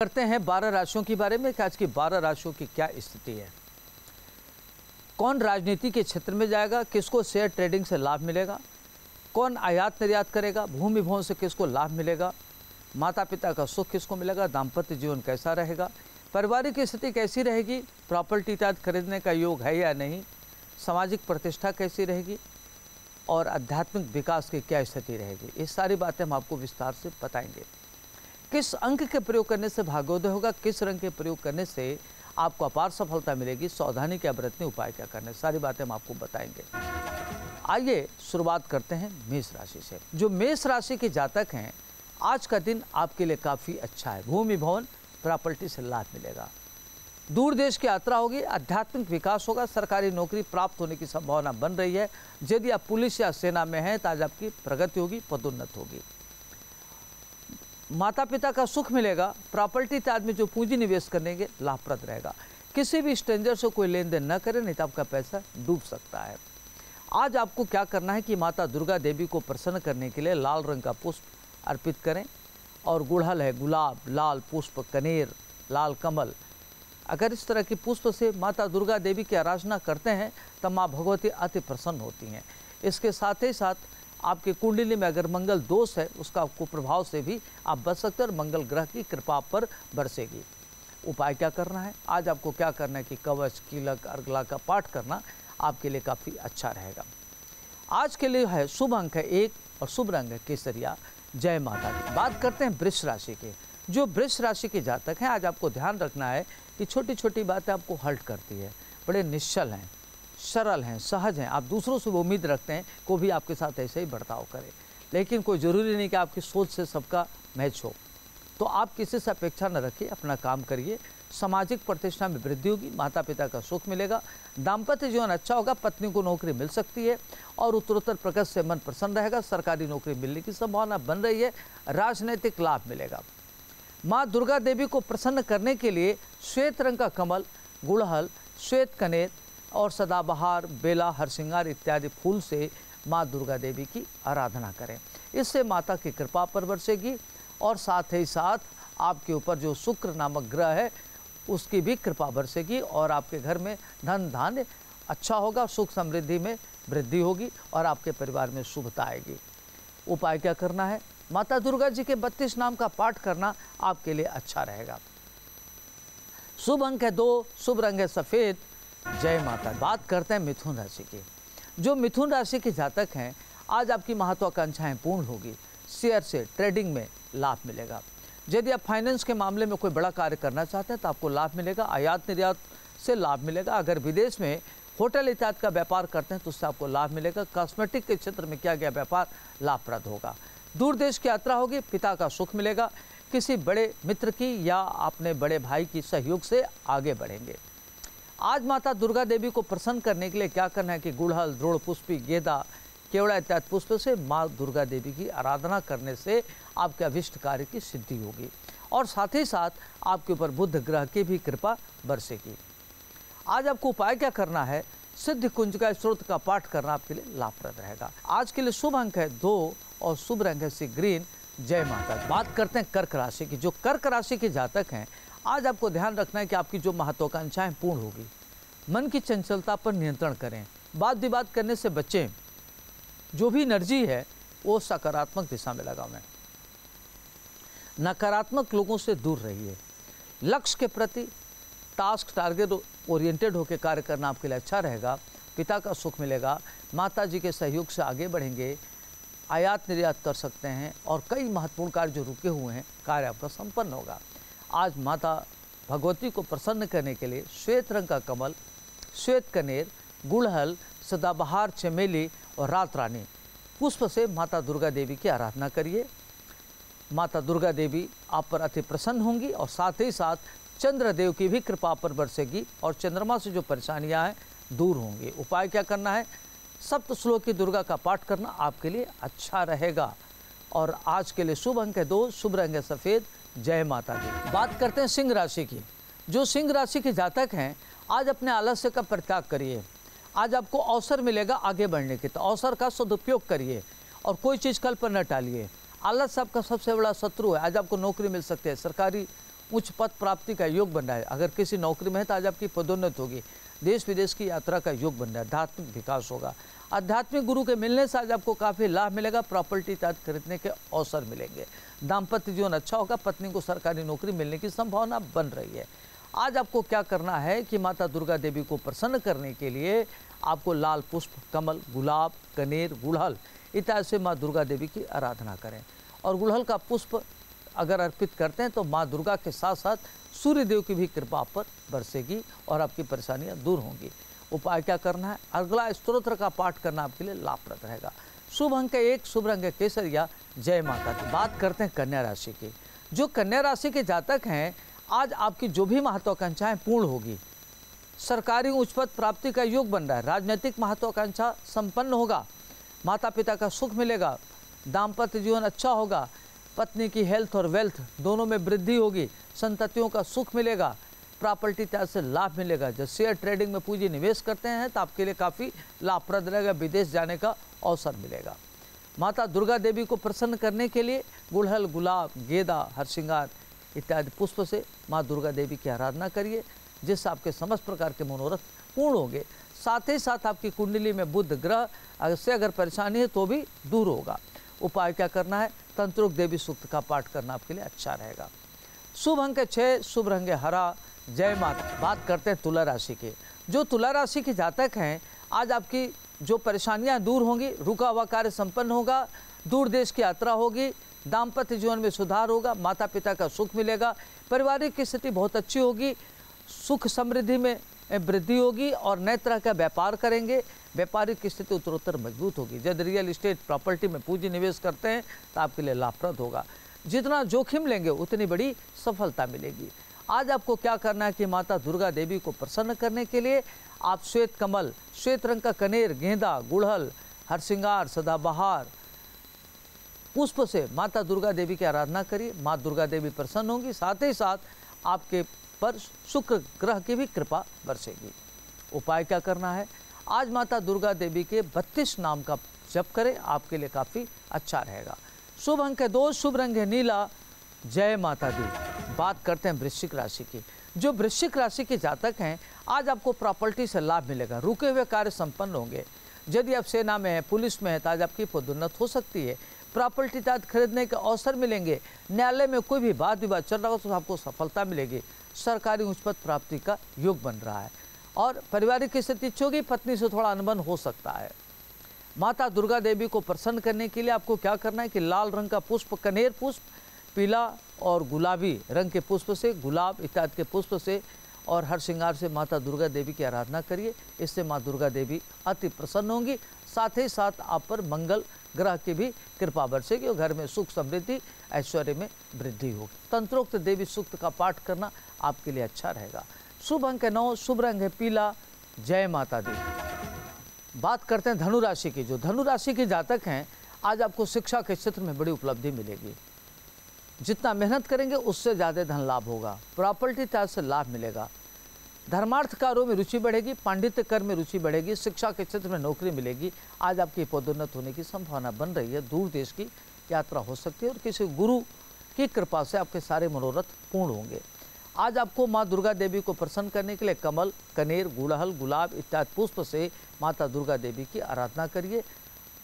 करते हैं 12 राशियों के बारे में कि आज की 12 राशियों की क्या स्थिति है, कौन राजनीति के क्षेत्र में जाएगा, किसको शेयर ट्रेडिंग से लाभ मिलेगा, कौन आयात निर्यात करेगा, भूमि भवन से किसको लाभ मिलेगा, माता पिता का सुख किसको मिलेगा, दाम्पत्य जीवन कैसा रहेगा, पारिवारिक स्थिति कैसी रहेगी, प्रॉपर्टी इत्यादि खरीदने का योग है या नहीं, सामाजिक प्रतिष्ठा कैसी रहेगी और आध्यात्मिक विकास की क्या स्थिति रहेगी, ये सारी बातें हम आपको विस्तार से बताएंगे। किस अंक के प्रयोग करने से भाग्योदय होगा, किस रंग के प्रयोग करने से आपको अपार सफलता मिलेगी, सावधानी क्या बरतनी, उपाय क्या करने, सारी बातें हम आपको बताएंगे। आइए शुरुआत करते हैं मेष राशि से। जो मेष राशि के जातक हैं, आज का दिन आपके लिए काफ़ी अच्छा है। भूमि भवन प्रॉपर्टी से लाभ मिलेगा, दूर देश की यात्रा होगी, आध्यात्मिक विकास होगा, सरकारी नौकरी प्राप्त होने की संभावना बन रही है। यदि आप पुलिस या सेना में हैं तो आज आपकी प्रगति होगी, पदोन्नत होगी। माता पिता का सुख मिलेगा, प्रॉपर्टी इत्यादि में जो पूंजी निवेश करेंगे लाभप्रद रहेगा। किसी भी स्ट्रेंजर से कोई लेन देन न करें, नहीं तो आपका पैसा डूब सकता है। आज आपको क्या करना है कि माता दुर्गा देवी को प्रसन्न करने के लिए लाल रंग का पुष्प अर्पित करें और गुड़हल है, गुलाब, लाल पुष्प, कनेर, लाल कमल, अगर इस तरह के पुष्प से माता दुर्गा देवी की आराधना करते हैं तो माँ भगवती अति प्रसन्न होती हैं। इसके साथ ही साथ आपके कुंडली में अगर मंगल दोष है उसका आपको प्रभाव से भी आप बच सकते हैं और मंगल ग्रह की कृपा पर बरसेगी। उपाय क्या करना है, आज आपको क्या करना है कि कवच, कीलक, अर्गला का पाठ करना आपके लिए काफ़ी अच्छा रहेगा। आज के लिए है शुभ अंक है 1 और शुभ रंग है केसरिया। जय माता दी। बात करते हैं वृष राशि के। जो वृष राशि के जातक हैं, आज आपको ध्यान रखना है कि छोटी छोटी बातें आपको हर्ट करती है। बड़े निश्चल हैं, सरल हैं, सहज हैं। आप दूसरों से उम्मीद रखते हैं को भी आपके साथ ऐसे ही बर्ताव करें, लेकिन कोई ज़रूरी नहीं कि आपकी सोच से सबका मैच हो। तो आप किसी से अपेक्षा न रखिए, अपना काम करिए। सामाजिक प्रतिष्ठा में वृद्धि होगी, माता पिता का सुख मिलेगा, दाम्पत्य जीवन अच्छा होगा, पत्नी को नौकरी मिल सकती है और उत्तरोत्तर प्रगति से मन प्रसन्न रहेगा। सरकारी नौकरी मिलने की संभावना बन रही है, राजनीतिक लाभ मिलेगा। माँ दुर्गा देवी को प्रसन्न करने के लिए श्वेत रंग का कमल, गुड़हल, श्वेत कनेर और सदाबहार, बेला, हरसिंगार इत्यादि फूल से माँ दुर्गा देवी की आराधना करें। इससे माता की कृपा पर बरसेगी और साथ ही साथ आपके ऊपर जो शुक्र नामक ग्रह है उसकी भी कृपा बरसेगी और आपके घर में धन धान्य अच्छा होगा, सुख समृद्धि में वृद्धि होगी और आपके परिवार में शुभता आएगी। उपाय क्या करना है, माता दुर्गा जी के 32 नाम का पाठ करना आपके लिए अच्छा रहेगा। शुभ अंक है 2, शुभ रंग है सफ़ेद। जय माता। बात करते हैं मिथुन राशि की। जो मिथुन राशि के जातक हैं, आज आपकी महत्वाकांक्षाएं पूर्ण होगी। शेयर से ट्रेडिंग में लाभ मिलेगा। यदि आप फाइनेंस के मामले में कोई बड़ा कार्य करना चाहते हैं तो आपको लाभ मिलेगा। आयात निर्यात से लाभ मिलेगा। अगर विदेश में होटल इत्यादि का व्यापार करते हैं तो उससे आपको लाभ मिलेगा। कॉस्मेटिक के क्षेत्र में किया गया व्यापार लाभप्रद होगा। दूर देश की यात्रा होगी, पिता का सुख मिलेगा। किसी बड़े मित्र की या अपने बड़े भाई की सहयोग से आगे बढ़ेंगे। आज माता दुर्गा देवी को प्रसन्न करने के लिए क्या करना है कि गुड़हल, द्रोड़ पुष्पी, गेंदा, केवड़ा इत्यादि पुष्प से माँ दुर्गा देवी की आराधना करने से आपके अभिष्ट कार्य की सिद्धि होगी और साथ ही साथ आपके ऊपर बुध ग्रह की भी कृपा बरसेगी। आज आपको उपाय क्या करना है, सिद्ध कुंज का स्त्रोत का पाठ करना आपके लिए लाभप्रद रहेगा। आज के लिए शुभ अंक है 2 और शुभ रंग है सी ग्रीन। जय माता। बात करते हैं कर्क राशि की। जो कर्क राशि के जातक हैं, आज आपको ध्यान रखना है कि आपकी जो महत्वाकांक्षाएं पूर्ण होगी। मन की चंचलता पर नियंत्रण करें, वाद विवाद करने से बचें। जो भी एनर्जी है वो सकारात्मक दिशा में लगावें, नकारात्मक लोगों से दूर रहिए। लक्ष्य के प्रति टास्क टारगेट ओरिएंटेड होकर कार्य करना आपके लिए अच्छा रहेगा। पिता का सुख मिलेगा, माता जी के सहयोग से आगे बढ़ेंगे, आयात निर्यात कर सकते हैं और कई महत्वपूर्ण कार्य जो रुके हुए हैं कार्य आपका संपन्न होगा। आज माता भगवती को प्रसन्न करने के लिए श्वेत रंग का कमल, श्वेत कनेर, गुड़हल, सदाबहार, चमेली और रात रानी पुष्प से माता दुर्गा देवी की आराधना करिए। माता दुर्गा देवी आप पर अति प्रसन्न होंगी और साथ ही साथ चंद्रदेव की भी कृपा पर बरसेगी और चंद्रमा से जो परेशानियां हैं दूर होंगी। उपाय क्या करना है, सप्तश्लोक की दुर्गा का पाठ करना आपके लिए अच्छा रहेगा और आज के लिए शुभ अंक है 2, शुभ रंग है सफ़ेद। जय माता दी। बात करते हैं सिंह राशि की। जो सिंह राशि के जातक हैं, आज अपने आलस्य का परित्याग करिए। आज आपको अवसर मिलेगा आगे बढ़ने के, तो अवसर का सदुपयोग करिए और कोई चीज़ कल पर न टालिए। आलस आपका सबसे बड़ा शत्रु है। आज आपको नौकरी मिल सकती है, सरकारी उच्च पद प्राप्ति का योग बन रहा है। अगर किसी नौकरी में है तो आज आपकी पदोन्नति होगी, देश विदेश की यात्रा का योग बन रहा है, आध्यात्मिक विकास होगा। आध्यात्मिक गुरु के मिलने से आज आपको काफ़ी लाभ मिलेगा, प्रॉपर्टी इत्यादि खरीदने के अवसर मिलेंगे। दाम्पत्य जीवन अच्छा होगा, पत्नी को सरकारी नौकरी मिलने की संभावना बन रही है। आज आपको क्या करना है कि माता दुर्गा देवी को प्रसन्न करने के लिए आपको लाल पुष्प, कमल, गुलाब, कनेर, गुड़हल इत्यादि से माँ दुर्गा देवी की आराधना करें। और गुड़हल का पुष्प अगर अर्पित करते हैं तो माँ दुर्गा के साथ साथ सूर्य देव की भी कृपा आप पर बरसेगी और आपकी परेशानियाँ दूर होंगी। उपाय क्या करना है? अगला स्तोत्र का पाठ करना आपके लिए लाभप्रद रहेगा। शुभ अंक 1, शुभ रंग केसरिया, जय माता की। बात करते हैं कन्या राशि की। जो कन्या राशि के जातक हैं, आज आपकी जो भी महत्वाकांक्षाएं पूर्ण होगी। सरकारी उच्च पद प्राप्ति का योग बन रहा है, राजनीतिक महत्वाकांक्षा संपन्न होगा, माता पिता का सुख मिलेगा, दाम्पत्य जीवन अच्छा होगा, पत्नी की हेल्थ और वेल्थ दोनों में वृद्धि होगी, संततियों का सुख मिलेगा, प्रॉपर्टी इत्यादि से लाभ मिलेगा। जब शेयर ट्रेडिंग में पूंजी निवेश करते हैं तो आपके लिए काफ़ी लाभप्रद रहेगा, विदेश जाने का अवसर मिलेगा। माता दुर्गा देवी को प्रसन्न करने के लिए गुड़हल, गुलाब, गेंदा, हरसिंगार इत्यादि पुष्प से माँ दुर्गा देवी की आराधना करिए, जिससे आपके समस्त प्रकार के मनोरथ पूर्ण होंगे। साथ ही साथ आपकी कुंडली में बुध ग्रह से अगर परेशानी है तो भी दूर होगा। उपाय क्या करना है? तंत्रोक्त देवी सूक्त का पाठ करना आपके लिए अच्छा रहेगा। शुभ अंक 6, शुभ रंग हरा, जय माता। बात करते हैं तुला राशि के। जो तुला राशि के जातक हैं, आज आपकी जो परेशानियाँ दूर होंगी, रुका हुआ कार्य संपन्न होगा, दूर देश की यात्रा होगी, दाम्पत्य जीवन में सुधार होगा, माता पिता का सुख मिलेगा, पारिवारिक की स्थिति बहुत अच्छी होगी, सुख समृद्धि में वृद्धि होगी और नए तरह का व्यापार करेंगे, व्यापारिक की स्थिति उत्तरोत्तर मजबूत होगी। जब रियल इस्टेट प्रॉपर्टी में पूंजी निवेश करते हैं तो आपके लिए लाभप्रद होगा। जितना जोखिम लेंगे उतनी बड़ी सफलता मिलेगी। आज आपको क्या करना है कि माता दुर्गा देवी को प्रसन्न करने के लिए आप श्वेत कमल, श्वेत रंग का कनेर, गेंदा, गुड़हल, हरसिंगार, सदाबहार पुष्प से माता दुर्गा देवी की आराधना करिए। माँ दुर्गा देवी प्रसन्न होंगी, साथ ही साथ आपके पर शुक्र ग्रह की भी कृपा बरसेगी। उपाय क्या करना है? आज माता दुर्गा देवी के 32 नाम का जप करें, आपके लिए काफ़ी अच्छा रहेगा। शुभ अंक 2, शुभ रंग है नीला, जय माता दी। बात करते हैं वृश्चिक राशि की। जो वृश्चिक राशि के जातक हैं, आज आपको प्रॉपर्टी से लाभ मिलेगा, रुके हुए कार्य संपन्न होंगे। यदि आप सेना में हैं, पुलिस में हैं तो आज आपकी पदोन्नति हो सकती है, प्रॉपर्टी इत्यादि खरीदने के अवसर मिलेंगे, न्यायालय में कोई भी वाद विवाद चल रहा हो तो आपको सफलता मिलेगी, सरकारी उच्च पद प्राप्ति का योग बन रहा है और पारिवारिक की स्थिति अच्छी होगी, पत्नी से थोड़ा अनबन हो सकता है। माता दुर्गा देवी को प्रसन्न करने के लिए आपको क्या करना है कि लाल रंग का पुष्प, कनेर पुष्प, पीला और गुलाबी रंग के पुष्प से, गुलाब इत्यादि के पुष्प से और हर श्रृंगार से माता दुर्गा देवी की आराधना करिए। इससे माँ दुर्गा देवी अति प्रसन्न होंगी, साथ ही साथ आप पर मंगल ग्रह की भी कृपा बरसेगी और घर में सुख समृद्धि, ऐश्वर्य में वृद्धि होगी। तंत्रोक्त देवी सूक्त का पाठ करना आपके लिए अच्छा रहेगा। शुभ अंक 9, शुभ रंग है पीला, जय माता दी। बात करते हैं धनु राशि की। जो धनु राशि के जातक हैं, आज आपको शिक्षा के क्षेत्र में बड़ी उपलब्धि मिलेगी, जितना मेहनत करेंगे उससे ज़्यादा धन लाभ होगा, प्रॉपर्टी इत्यादि से लाभ मिलेगा, धर्मार्थ कार्यों में रुचि बढ़ेगी, पांडित्य कर में रुचि बढ़ेगी, शिक्षा के क्षेत्र में नौकरी मिलेगी। आज आपकी पदोन्नत होने की संभावना बन रही है, दूर देश की यात्रा हो सकती है और किसी गुरु की कृपा से आपके सारे मनोरथ पूर्ण होंगे। आज आपको माँ दुर्गा देवी को प्रसन्न करने के लिए कमल, कनेर, गुड़हल, गुलाब इत्यादि पुष्प से माता दुर्गा देवी की आराधना करिए,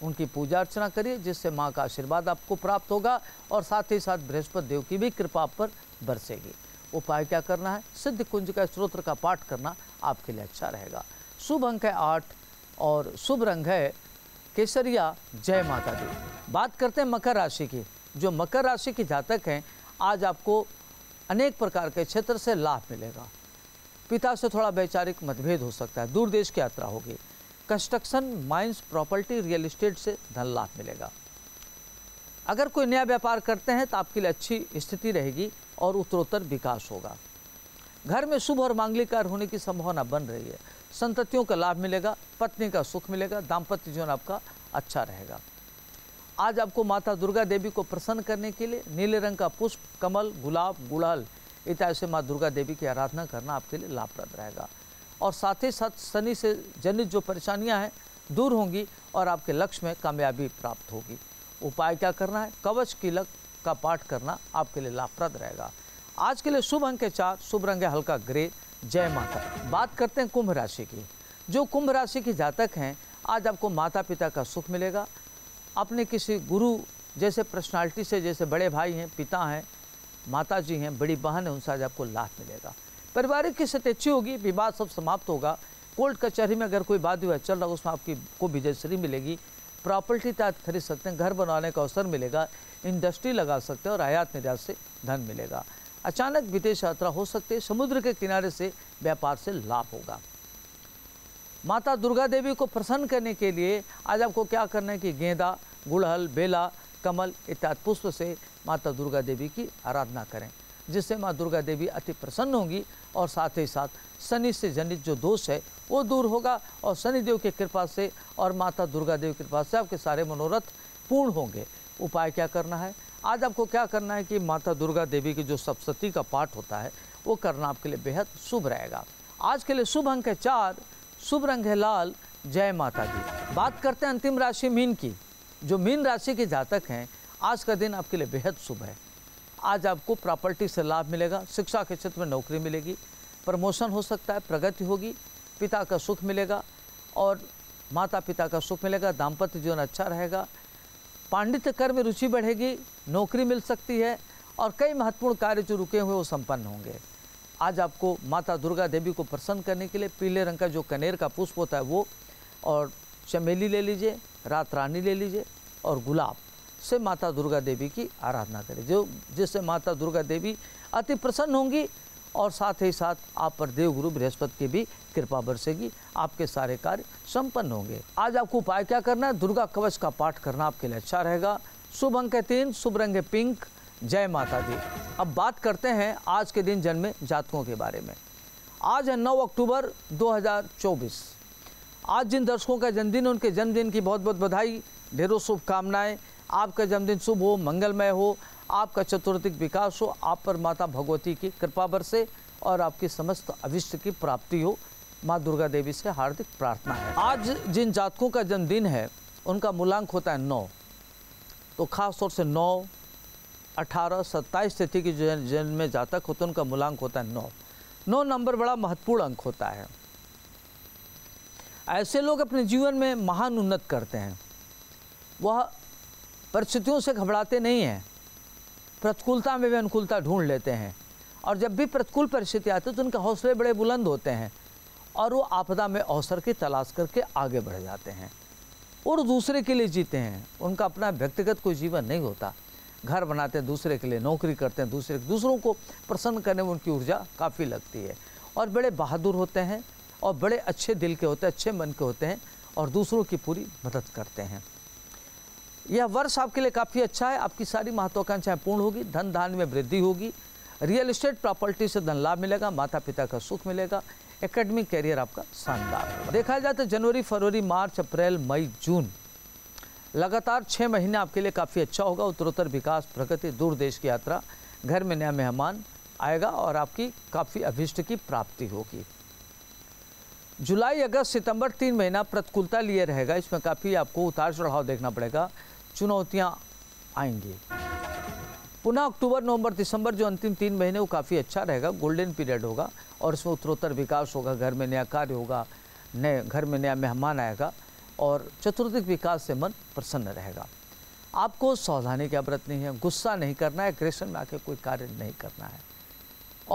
उनकी पूजा अर्चना करिए, जिससे माँ का आशीर्वाद आपको प्राप्त होगा और साथ ही साथ बृहस्पति देव की भी कृपा पर बरसेगी। उपाय क्या करना है? सिद्ध कुंज का स्तोत्र का पाठ करना आपके लिए अच्छा रहेगा। शुभ अंक है 8 और शुभ रंग है केसरिया, जय माता दी। बात करते हैं मकर राशि की। जो मकर राशि के जातक हैं, आज आपको अनेक प्रकार के क्षेत्र से लाभ मिलेगा, पिता से थोड़ा वैचारिक मतभेद हो सकता है, दूर देश की यात्रा होगी, construction, mines, property, real estate से धन लाभ मिलेगा। अगर कोई नया व्यापार करते हैं तो आपके लिए अच्छी स्थिति रहेगी और उत्तरोत्तर विकास होगा। घर में शुभ और मांगलिक कार्य होने की संभावना बन रही है, संततियों का लाभ मिलेगा, पत्नी का सुख मिलेगा, दाम्पत्य जीवन आपका अच्छा रहेगा। आज आपको माता दुर्गा देवी को प्रसन्न करने के लिए नीले रंग का पुष्प, कमल, गुलाब, गुड़हल इत्यादि से माँ दुर्गा देवी की आराधना करना आपके लिए लाभप्रद रहेगा और साथ ही साथ शनि से जनित जो परेशानियाँ हैं दूर होंगी और आपके लक्ष्य में कामयाबी प्राप्त होगी। उपाय क्या करना है? कवच कीलक का पाठ करना आपके लिए लाभप्रद रहेगा। आज के लिए शुभ अंक है 4, शुभ रंग है हल्का ग्रे। जय माता। बात करते हैं कुंभ राशि की। जो कुंभ राशि के जातक हैं, आज आपको माता पिता का सुख मिलेगा। अपने किसी गुरु जैसे पर्सनालिटी से, जैसे बड़े भाई हैं, पिता हैं, माता जी हैं, बड़ी बहन है, उनसे आज आपको लाभ मिलेगा। पारिवारिक की स्थिति अच्छी होगी, विवाद सब समाप्त होगा। कोर्ट कचहरी में अगर कोई वाद विवाद चल रहा है उसमें आपकी को विजयश्री मिलेगी। प्रॉपर्टी तक खरीद सकते हैं, घर बनाने का अवसर मिलेगा, इंडस्ट्री लगा सकते हैं और आयात निर्यात से धन मिलेगा। अचानक विदेश यात्रा हो सकती है। समुद्र के किनारे से व्यापार से लाभ होगा। माता दुर्गा देवी को प्रसन्न करने के लिए आज आपको क्या करना है कि गेंदा, गुड़हल, बेला, कमल इत्यादि पुष्प से माता दुर्गा देवी की आराधना करें, जिससे माँ दुर्गा देवी अति प्रसन्न होंगी और साथ ही साथ शनि से जनित जो दोष है वो दूर होगा और शनिदेव की कृपा से और माता दुर्गा देवी की कृपा से आपके सारे मनोरथ पूर्ण होंगे। उपाय क्या करना है? आज आपको क्या करना है कि माता दुर्गा देवी की जो सप्तशती का पाठ होता है वो करना आपके लिए बेहद शुभ रहेगा। आज के लिए शुभ अंक है 4, शुभ रंग है लाल। जय माता दी। बात करते हैं अंतिम राशि मीन की। जो मीन राशि के जातक हैं, आज का दिन आपके लिए बेहद शुभ है। आज आपको प्रॉपर्टी से लाभ मिलेगा, शिक्षा के क्षेत्र में नौकरी मिलेगी, प्रमोशन हो सकता है, प्रगति होगी, पिता का सुख मिलेगा और माता पिता का सुख मिलेगा। दाम्पत्य जीवन अच्छा रहेगा, पांडित्य कर्म में रुचि बढ़ेगी, नौकरी मिल सकती है और कई महत्वपूर्ण कार्य जो रुके हुए वो संपन्न होंगे। आज आपको माता दुर्गा देवी को प्रसन्न करने के लिए पीले रंग का जो कनेर का पुष्प होता है वो और चमेली ले लीजिए, रात रानी ले लीजिए और गुलाब से माता दुर्गा देवी की आराधना करें, जो जिससे माता दुर्गा देवी अति प्रसन्न होंगी और साथ ही साथ आप पर देवगुरु बृहस्पति की भी कृपा बरसेगी। आपके सारे कार्य संपन्न होंगे। आज आपको उपाय क्या करना है? दुर्गा कवच का पाठ करना आपके लिए अच्छा रहेगा। शुभ अंक है 3, शुभ रंग है पिंक। जय माता दी। अब बात करते हैं आज के दिन जन्मे जातकों के बारे में। आज है 9 अक्टूबर 2024। आज जिन दर्शकों का जन्मदिन, उनके जन्मदिन की बहुत बहुत बधाई, ढेरों शुभकामनाएँ। आपका जन्मदिन शुभ हो, मंगलमय हो, आपका चतुर्दिक विकास हो, आप पर माता भगवती की कृपा बरसे और आपकी समस्त अभिष्ट की प्राप्ति हो, माँ दुर्गा देवी से हार्दिक प्रार्थना है। आज जिन जातकों का जन्मदिन है उनका मूलांक होता है 9, तो खास तौर से 9, 18, 27 तिथि के जो जन्म जातक होते हैं उनका मूलांक होता है 9। 9 नंबर बड़ा महत्वपूर्ण अंक होता है। ऐसे लोग अपने जीवन में महान उन्नत करते हैं। वह परिस्थितियों से घबराते नहीं हैं, प्रतिकूलता में वे अनुकूलता ढूंढ लेते हैं और जब भी प्रतिकूल परिस्थिति आती है तो उनके हौसले बड़े बुलंद होते हैं और वो आपदा में अवसर की तलाश करके आगे बढ़ जाते हैं और दूसरे के लिए जीते हैं। उनका अपना व्यक्तिगत कोई जीवन नहीं होता। घर बनाते हैं दूसरे के लिए, नौकरी करते हैं दूसरों को प्रसन्न करने में उनकी ऊर्जा काफ़ी लगती है और बड़े बहादुर होते हैं और बड़े अच्छे दिल के होते हैं, अच्छे मन के होते हैं और दूसरों की पूरी मदद करते हैं। यह वर्ष आपके लिए काफ़ी अच्छा है। आपकी सारी महत्वाकांक्षाएं पूर्ण होगी, धन धान में वृद्धि होगी, रियल एस्टेट प्रॉपर्टी से धन लाभ मिलेगा, माता पिता का सुख मिलेगा, एकेडमिक कैरियर आपका शानदार होगा। देखा जाए तो जनवरी, फरवरी, मार्च, अप्रैल, मई, जून लगातार 6 महीने आपके लिए काफ़ी अच्छा होगा। उत्तरोत्तर विकास, प्रगति, दूर देश की यात्रा, घर में नया मेहमान आएगा और आपकी काफ़ी अभिष्ट की प्राप्ति होगी। जुलाई, अगस्त, सितंबर 3 महीना प्रतिकूलता लिए रहेगा। इसमें काफ़ी आपको उतार चढ़ाव देखना पड़ेगा, चुनौतियां आएंगी। पुनः अक्टूबर, नवंबर, दिसंबर जो अंतिम 3 महीने वो काफ़ी अच्छा रहेगा, गोल्डन पीरियड होगा और इसमें उत्तरोत्तर विकास होगा, घर में नया कार्य होगा, नए घर में नया मेहमान आएगा और चतुर्दिक विकास से मन प्रसन्न रहेगा। आपको सावधानी की बरतनी है, गुस्सा नहीं करना है, एग्रेशन में आके कोई कार्य नहीं करना है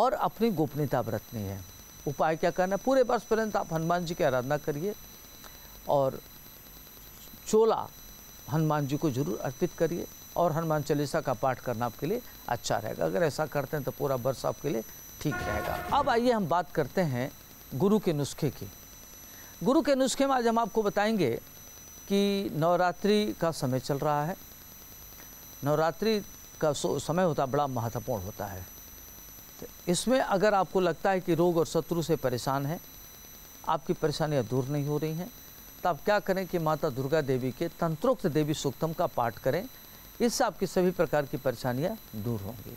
और अपनी गोपनीयता बरतनी है। उपाय क्या करना है? पूरे वर्ष पर्यंत आप हनुमान जी की आराधना करिए और चोला हनुमान जी को जरूर अर्पित करिए और हनुमान चालीसा का पाठ करना आपके लिए अच्छा रहेगा। अगर ऐसा करते हैं तो पूरा वर्ष आपके लिए ठीक रहेगा। अब आइए हम बात करते हैं गुरु के नुस्खे की। गुरु के नुस्खे में आज हम आपको बताएंगे कि नवरात्रि का समय चल रहा है। नवरात्रि का समय होता बड़ा महत्वपूर्ण होता है। इसमें अगर आपको लगता है कि रोग और शत्रु से परेशान हैं, आपकी परेशानियां दूर नहीं हो रही हैं, तो आप क्या करें कि माता दुर्गा देवी के तंत्रोक्त देवी सूक्तम का पाठ करें। इससे आपकी सभी प्रकार की परेशानियां दूर होंगी।